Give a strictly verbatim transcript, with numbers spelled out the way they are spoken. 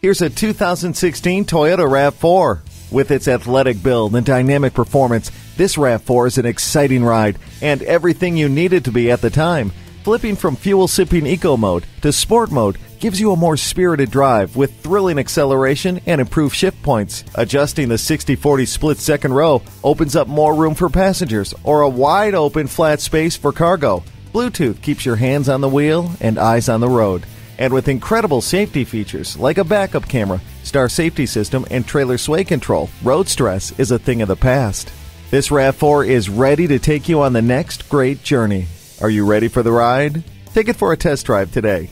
Here's a two thousand sixteen Toyota RAV four. With its athletic build and dynamic performance, this RAV four is an exciting ride and everything you needed to be at the time. Flipping from fuel-sipping eco mode to sport mode gives you a more spirited drive with thrilling acceleration and improved shift points. Adjusting the sixty forty split second row opens up more room for passengers or a wide-open flat space for cargo. Bluetooth keeps your hands on the wheel and eyes on the road. And with incredible safety features like a backup camera, Star Safety System, and trailer sway control, road stress is a thing of the past. This RAV four is ready to take you on the next great journey. Are you ready for the ride? Take it for a test drive today.